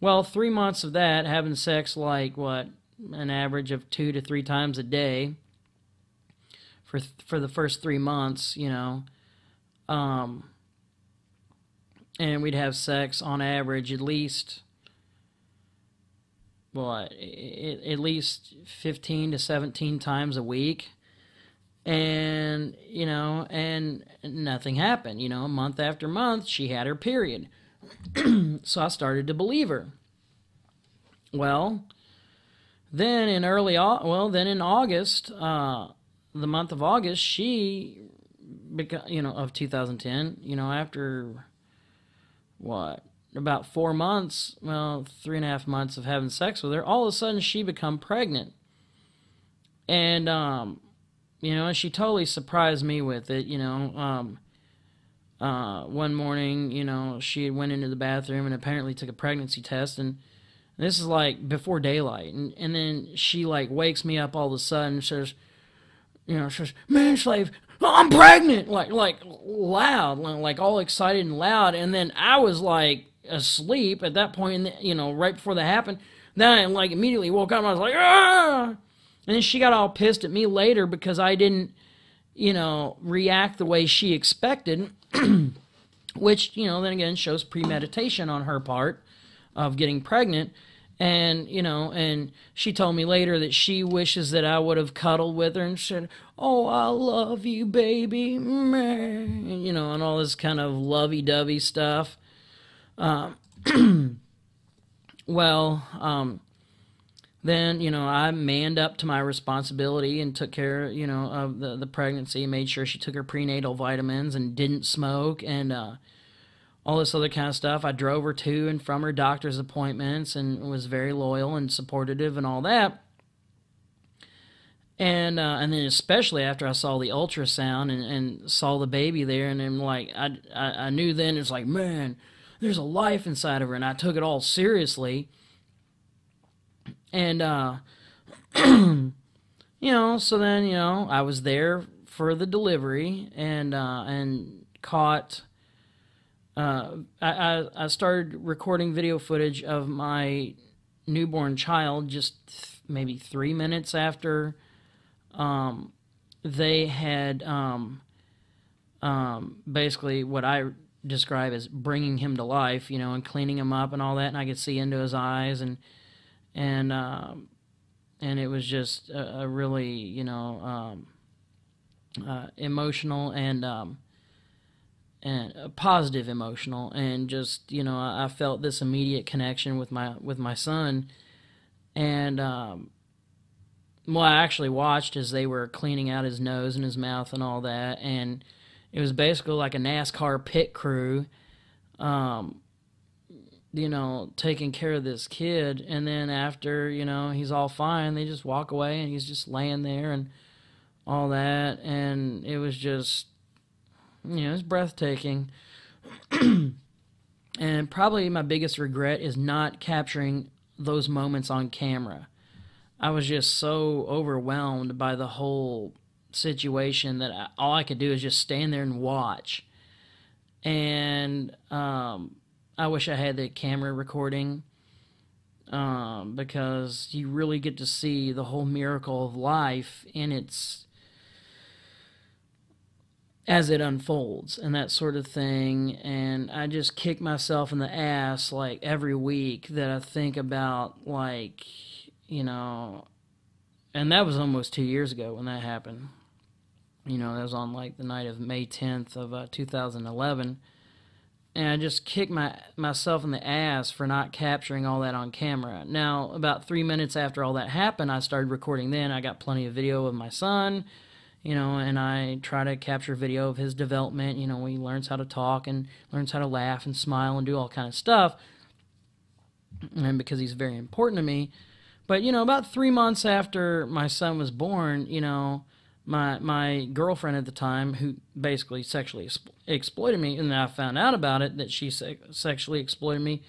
Well, three months of that, having sex like, what, an average of two to three times a day. For, th for the first three months, you know, um, and we'd have sex on average at least, what, at least fifteen to seventeen times a week, and, you know, and nothing happened, you know, month after month, she had her period, so I started to believe her. Well, then in early, well, then in August, uh, the month of August, she, you know, of two thousand ten, you know, after, what, about four months, well, three and a half months of having sex with her, all of a sudden she become pregnant. And, um, you know, she totally surprised me with it, you know. Um, uh, one morning, you know, she had went into the bathroom and apparently took a pregnancy test, and this is, like, before daylight. And, and then she, like, wakes me up all of a sudden and says, you know, she says, "Man Slave, I'm pregnant!" Like, like loud, like all excited and loud. And then I was like asleep at that point, in the, you know, right before that happened. Then I like immediately woke up and I was like, ah! And then she got all pissed at me later because I didn't, you know, react the way she expected, which, you know, then again shows premeditation on her part of getting pregnant. And, you know, and she told me later that she wishes that I would have cuddled with her and said, "Oh, I love you, baby," and, you know, and all this kind of lovey-dovey stuff. Um, well, um, then, you know, I manned up to my responsibility and took care, you know, of the, the pregnancy, made sure she took her prenatal vitamins and didn't smoke and, uh, all this other kind of stuff. I drove her to and from her doctor's appointments and was very loyal and supportive and all that. And uh, and then especially after I saw the ultrasound and, and saw the baby there, and then like I, I, I knew then it's like, man, there's a life inside of her, and I took it all seriously. And uh, you know, so then you know I was there for the delivery and uh, and caught. Uh, I, I started recording video footage of my newborn child just th maybe three minutes after um, they had um, um, basically what I describe as bringing him to life, you know, and cleaning him up and all that, and I could see into his eyes, and and uh, and it was just a, a really, you know, um, uh, emotional and um, and a positive emotional, and just, you know, I felt this immediate connection with my with my son. And um, well, I actually watched as they were cleaning out his nose and his mouth and all that, and it was basically like a NASCAR pit crew, um, you know, taking care of this kid. And then after, you know, he's all fine, they just walk away and he's just laying there and all that, and it was just, you know, it's breathtaking. And probably my biggest regret is not capturing those moments on camera. I was just so overwhelmed by the whole situation that I, all I could do is just stand there and watch. And um, I wish I had the camera recording, um, because you really get to see the whole miracle of life in its... as it unfolds and that sort of thing. And I just kick myself in the ass like every week that I think about, like, you know, and that was almost two years ago when that happened. You know, that was on like the night of May tenth of uh, two thousand eleven. And I just kicked my, myself in the ass for not capturing all that on camera. Now, about three minutes after all that happened, I started recording then. I got plenty of video of my son, you know, and I try to capture video of his development, you know, when he learns how to talk and learns how to laugh and smile and do all kind of stuff, and because he's very important to me. But, you know, about three months after my son was born, you know, my my girlfriend at the time, who basically sexually ex exploited me, and then I found out about it, that she se sexually exploited me,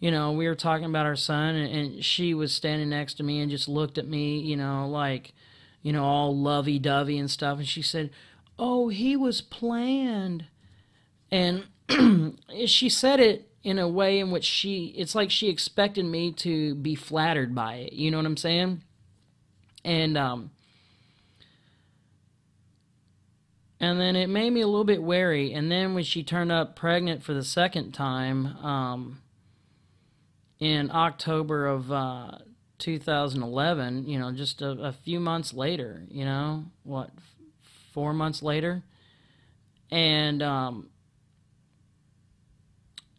you know, we were talking about our son, and, and she was standing next to me and just looked at me, you know, like... you know, all lovey-dovey and stuff, and she said, "Oh, he was planned." And she said it in a way in which she, it's like she expected me to be flattered by it, you know what I'm saying? And, um, and then it made me a little bit wary, and then when she turned up pregnant for the second time, um, in October of, uh, two thousand eleven, you know, just a, a few months later, you know, what, f four months later, and, um,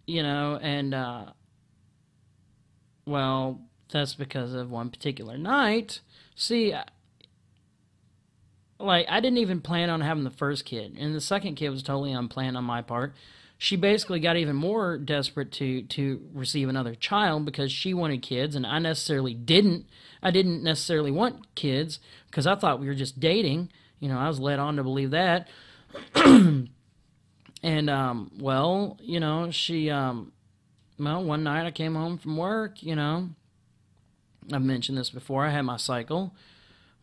you know, and, uh, well, that's because of one particular night. See, I, like, I didn't even plan on having the first kid, and the second kid was totally unplanned on my part. She basically got even more desperate to, to receive another child because she wanted kids, and I necessarily didn't. I didn't necessarily want kids because I thought we were just dating. You know, I was led on to believe that. And, um, well, you know, she, um, well, one night I came home from work, you know. I've mentioned this before. I had my cycle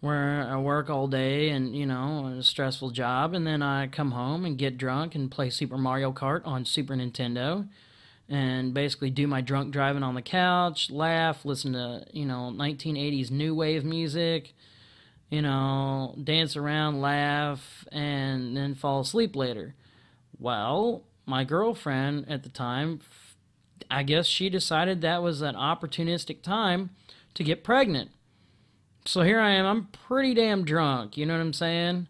where I work all day and, you know, a stressful job, and then I come home and get drunk and play Super Mario Kart on Super Nintendo and basically do my drunk driving on the couch, laugh, listen to, you know, nineteen eighties new wave music, you know, dance around, laugh, and then fall asleep later. Well, my girlfriend at the time I guess she decided that was an opportunistic time to get pregnant. So here I am, I'm pretty damn drunk, you know what I'm saying?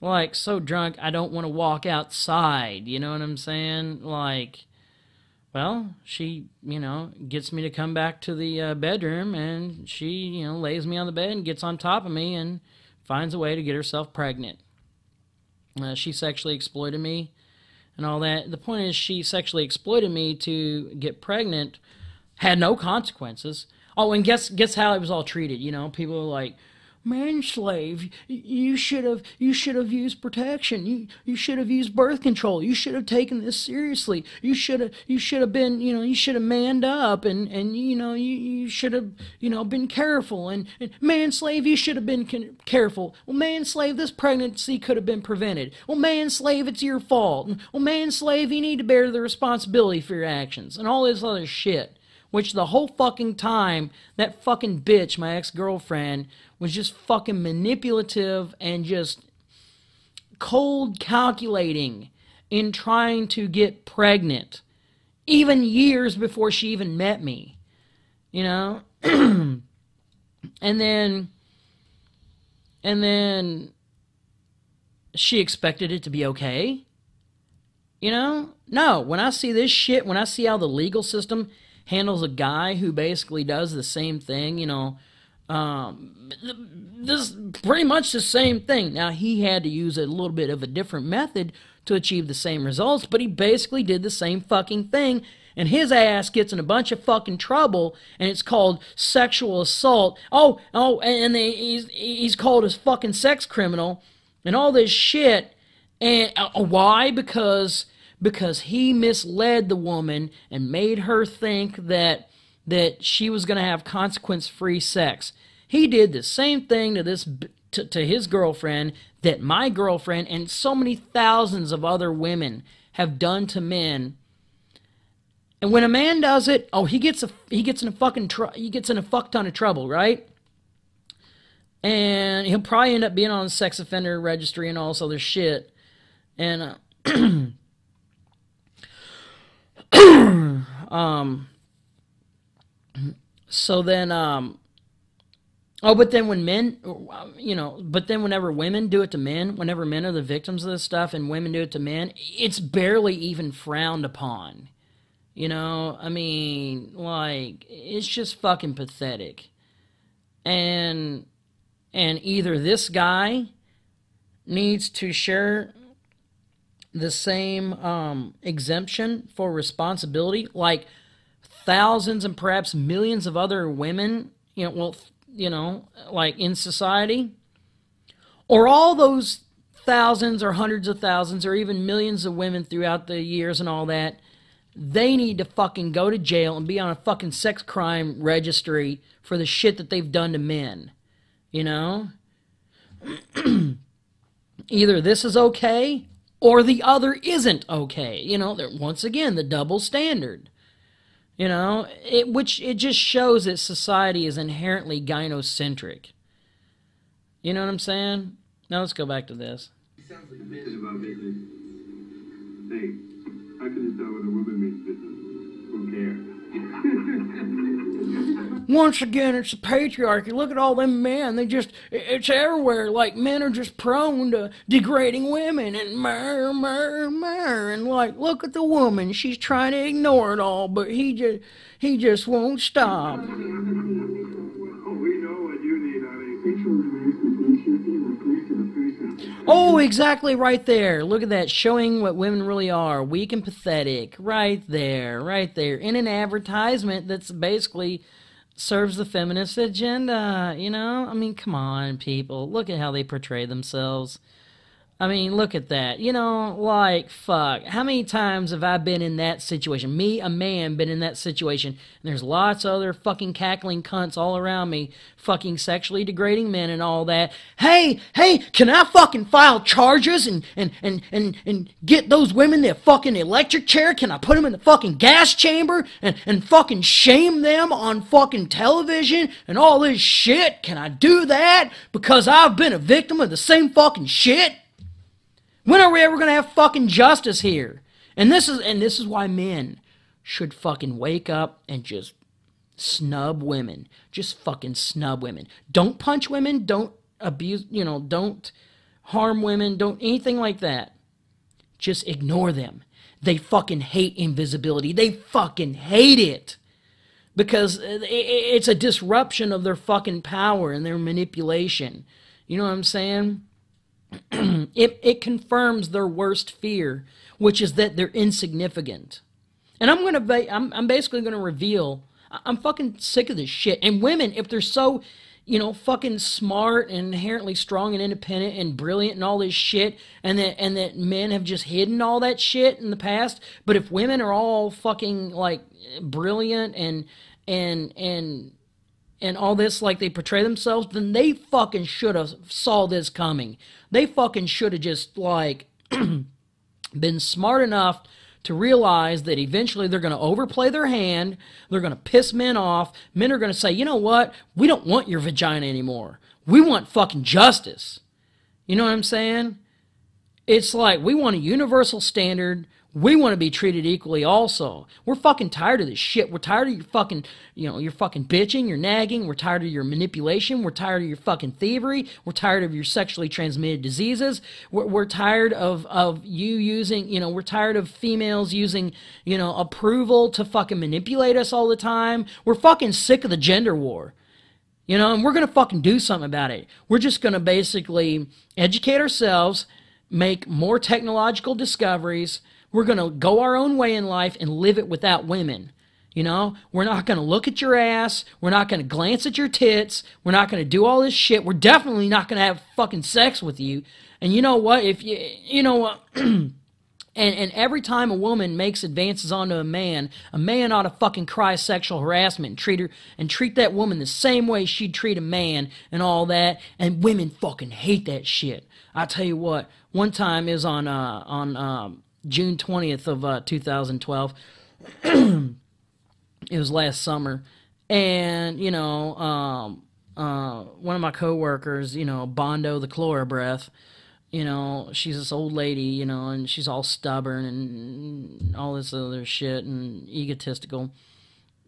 Like, so drunk I don't want to walk outside, you know what I'm saying? Like, well, she, you know, gets me to come back to the uh, bedroom, and she, you know, lays me on the bed and gets on top of me and finds a way to get herself pregnant. Uh, she sexually exploited me and all that. The point is, she sexually exploited me to get pregnant, had no consequences. Oh, and guess guess how it was all treated, you know? People were like, "Man Slave, you should have you should have used protection. You you should have used birth control. You should have taken this seriously. You should have you should have been, you know, you should have manned up, and and you know, you you should have, you know, been careful, and, and Man Slave, you should have been careful. Well, Man Slave, this pregnancy could have been prevented. Well, Man Slave, it's your fault. Well, Man Slave, you need to bear the responsibility for your actions," and all this other shit. Which the whole fucking time, that fucking bitch, my ex-girlfriend, was just fucking manipulative and just cold calculating in trying to get pregnant. Even years before she even met me. You know? and then... And then... she expected it to be okay. You know? No, when I see this shit, when I see how the legal system handles a guy who basically does the same thing, you know, um, this pretty much the same thing. Now, he had to use a little bit of a different method to achieve the same results, but he basically did the same fucking thing, and his ass gets in a bunch of fucking trouble, and it's called sexual assault. Oh, oh, and they, he's, he's called a fucking sex criminal, and all this shit, and uh, why? Because... because he misled the woman and made her think that that she was going to have consequence-free sex. He did the same thing to this to, to his girlfriend that my girlfriend and so many thousands of other women have done to men. And when a man does it, oh, he gets a he gets in a fucking tr he gets in a fuck ton of trouble, right? And he'll probably end up being on the sex offender registry and all this other shit. And uh, um, so then, um, oh, but then when men, you know, but then whenever women do it to men, whenever men are the victims of this stuff and women do it to men, it's barely even frowned upon, you know, I mean, like, it's just fucking pathetic, and, and either this guy needs to share the same um, exemption for responsibility, like thousands and perhaps millions of other women, you know, well, you know, like in society, or all those thousands or hundreds of thousands or even millions of women throughout the years and all that, they need to fucking go to jail and be on a fucking sex crime registry for the shit that they've done to men, you know? Either this is okay, or the other isn't okay. You know, once again, the double standard. You know, it, which it just shows that society is inherently gynocentric. You know what I'm saying? Now let's go back to this. It sounds like a business about business. Hey, I could have done what a woman means business. Who cares? Once again, it's the patriarchy. Look at all them men. They just, it's everywhere. Like, men are just prone to degrading women and mer, mer, mer. And like, look at the woman. She's trying to ignore it all, but he just, he just won't stop. Oh, we know what you need, honey. Oh, exactly right there. Look at that, showing what women really are, weak and pathetic. Right there, right there. In an advertisement that's basically serves the feminist agenda, you know? I mean, come on, people. Look at how they portray themselves. I mean, look at that. You know, like, fuck. How many times have I been in that situation? Me, a man, been in that situation. And there's lots of other fucking cackling cunts all around me, fucking sexually degrading men and all that. Hey, hey, can I fucking file charges and, and, and, and, and get those women their fucking electric chair? Can I put them in the fucking gas chamber and, and fucking shame them on fucking television and all this shit? Can I do that? Because I've been a victim of the same fucking shit. When are we ever going to have fucking justice here? And this is and this is why men should fucking wake up and just snub women. Just fucking snub women. Don't punch women. Don't abuse, you know, don't harm women. Don't anything like that. Just ignore them. They fucking hate invisibility. They fucking hate it. Because it's a disruption of their fucking power and their manipulation. You know what I'm saying? it, it confirms their worst fear, which is that they're insignificant. And I'm gonna ba I'm, I'm basically gonna reveal, I'm fucking sick of this shit. And women, if they're so, you know, fucking smart and inherently strong and independent and brilliant and all this shit, and that and that men have just hidden all that shit in the past. But if women are all fucking like brilliant and and and and all this like they portray themselves, then they fucking should have saw this coming. They fucking should have just like been smart enough to realize that eventually they're going to overplay their hand, they're going to piss men off, men are going to say, you know what, we don't want your vagina anymore. We want fucking justice. You know what I'm saying? It's like, we want a universal standard, we want to be treated equally also. We're fucking tired of this shit. We're tired of your fucking, you know, your fucking bitching, your nagging, we're tired of your manipulation, we're tired of your fucking thievery, we're tired of your sexually transmitted diseases, we're, we're tired of, of you using, you know, we're tired of females using, you know, approval to fucking manipulate us all the time. We're fucking sick of the gender war. You know, and we're going to fucking do something about it. We're just going to basically educate ourselves, make more technological discoveries. We're going to go our own way in life and live it without women. You know, we're not going to look at your ass. We're not going to glance at your tits. We're not going to do all this shit. We're definitely not going to have fucking sex with you. And you know what? If you, you know what? and, and every time a woman makes advances onto a man, a man ought to fucking cry sexual harassment and treat her and treat that woman the same way she'd treat a man and all that. And women fucking hate that shit. I tell you what, one time is on, uh, on, um, June twentieth of uh, two thousand twelve. It was last summer, and you know, um, uh, one of my coworkers, you know, Bondo the Chlora Breath, you know, she's this old lady, you know, and she's all stubborn and all this other shit and egotistical,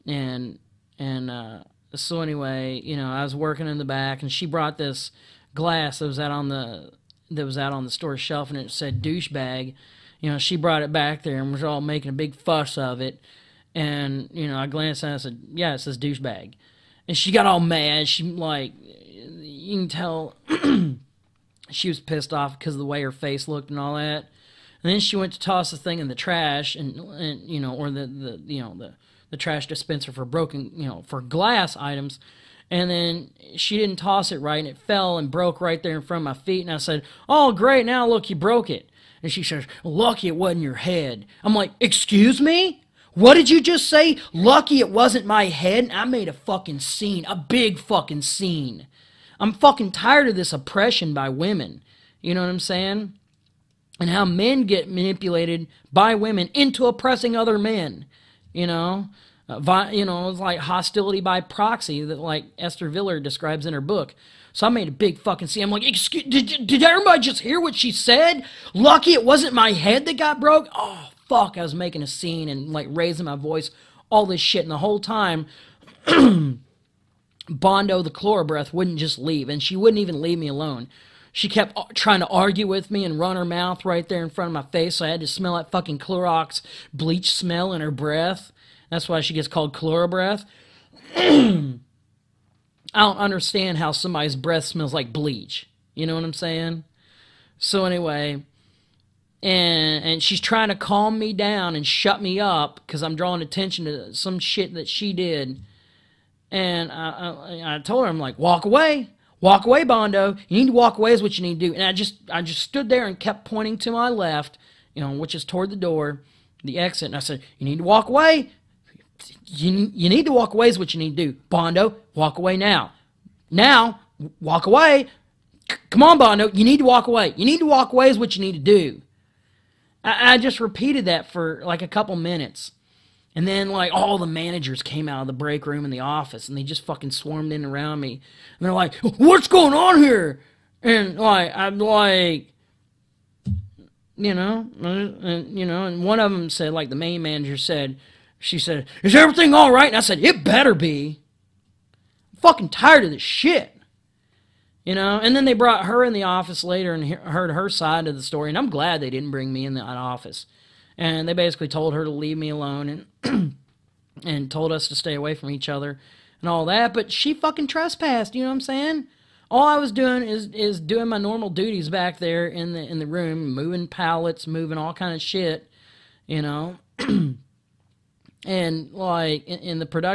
and and uh, so anyway, you know, I was working in the back, and she brought this glass that was out on the that was out on the store shelf, and it said douchebag. You know, she brought it back there, and we're all making a big fuss of it. And, you know, I glanced at it, and I said, yeah, it says douchebag. And she got all mad. She, like, you can tell she was pissed off because of the way her face looked and all that. And then she went to toss the thing in the trash, and, and you know, or the, the you know, the, the trash dispenser for broken, you know, for glass items. And then she didn't toss it right, and it fell and broke right there in front of my feet. And I said, oh, great, now look, you broke it. And she says, lucky it wasn't your head. I'm like, excuse me? What did you just say? Lucky it wasn't my head? And I made a fucking scene, a big fucking scene. I'm fucking tired of this oppression by women. You know what I'm saying? And how men get manipulated by women into oppressing other men. You know? Uh, vi you know, it's like hostility by proxy that like Esther Viller describes in her book. So I made a big fucking scene. I'm like, excuse, did, did everybody just hear what she said? Lucky it wasn't my head that got broke? Oh, fuck, I was making a scene and, like, raising my voice, all this shit. And the whole time, Bondo the Chlora Breath wouldn't just leave, and she wouldn't even leave me alone. She kept trying to argue with me and run her mouth right there in front of my face, so I had to smell that fucking Clorox bleach smell in her breath. That's why she gets called Chlora Breath. I don't understand how somebody's breath smells like bleach. You know what I'm saying? So anyway, and and she's trying to calm me down and shut me up because I'm drawing attention to some shit that she did. And I, I I told her, I'm like, walk away, walk away, Bondo. You need to walk away is what you need to do. And I just I just stood there and kept pointing to my left, you know, which is toward the door, the exit. And I said, you need to walk away. You, you need to walk away is what you need to do. Bondo, walk away now. Now, walk away. C come on, Bondo. You need to walk away. You need to walk away is what you need to do. I, I just repeated that for like a couple minutes. And then like all the managers came out of the break room in the office, and they just fucking swarmed in around me. And they're like, what's going on here? And like, I'm like... You know, and, you know, and one of them said, like the main manager said, She said, is everything all right? And I said, it better be. I'm fucking tired of this shit. You know, and then they brought her in the office later and he heard her side of the story, and I'm glad they didn't bring me in the office. And they basically told her to leave me alone and and told us to stay away from each other and all that, but she fucking trespassed, you know what I'm saying? All I was doing is is doing my normal duties back there in the in the room, moving pallets, moving all kind of shit, you know. And like in, in the production